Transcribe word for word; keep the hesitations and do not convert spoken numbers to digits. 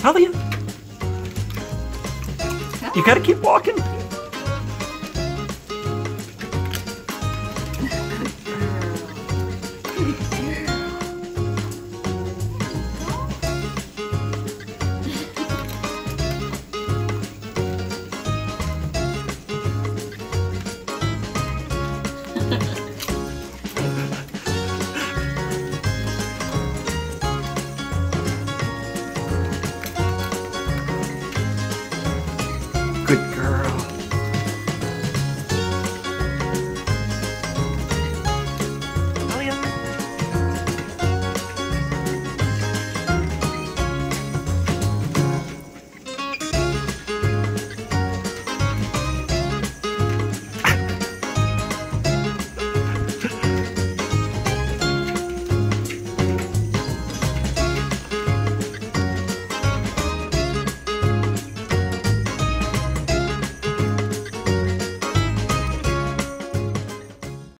Talia, huh? You gotta keep walking. Good girl.